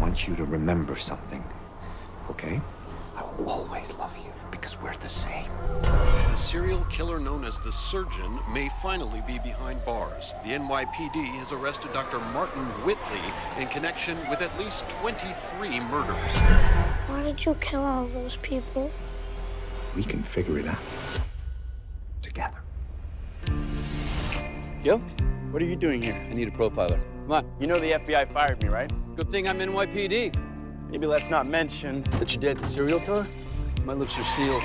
want you to remember something, okay? I will always love you, because we're the same. The serial killer known as the Surgeon may finally be behind bars. The NYPD has arrested Dr. Martin Whitley in connection with at least 23 murders. Why did you kill all those people? We can figure it out. Together. Yo, what are you doing here? I need a profiler. Come on. You know the FBI fired me, right? Good thing I'm NYPD. Maybe let's not mention that your dad's a serial killer. My lips are sealed.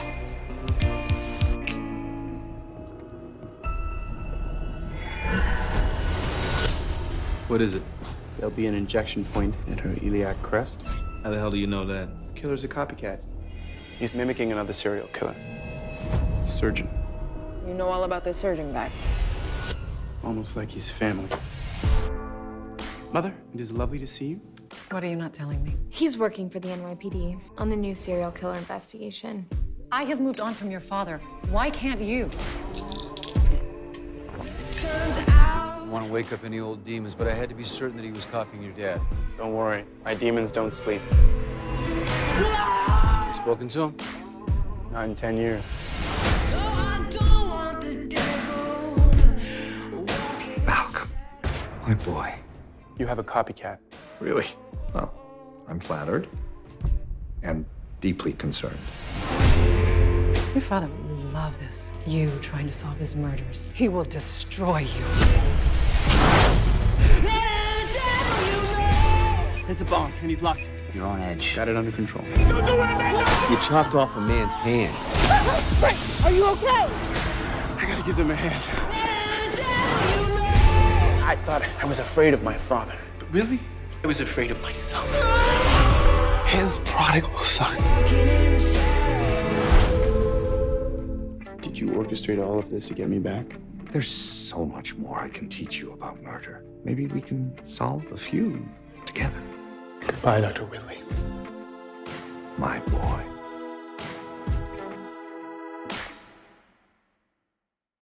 What is it? There'll be an injection point at her iliac crest. How the hell do you know that? The killer's a copycat. He's mimicking another serial killer. The Surgeon. You know all about the Surgeon back. Almost like he's family. Mother, it is lovely to see you. What are you not telling me? He's working for the NYPD on the new serial killer investigation. I have moved on from your father. Why can't you? I want to wake up any old demons, but I had to be certain that he was copying your dad. Don't worry. My demons don't sleep. You spoken to him? Not in 10 years. Malcolm, my boy. You have a copycat. Really? Well, I'm flattered and deeply concerned. Your father will love this. You trying to solve his murders. He will destroy you. It's a bomb, and he's locked. You're on edge. Got it under control. Don't do it, you chopped off a man's hand. Are you okay? I gotta give them a hand. I thought I was afraid of my father. But really? I was afraid of myself. His prodigal son. Did you orchestrate all of this to get me back? There's so much more I can teach you about murder. Maybe we can solve a few together. Goodbye, Dr. Whitley. My boy.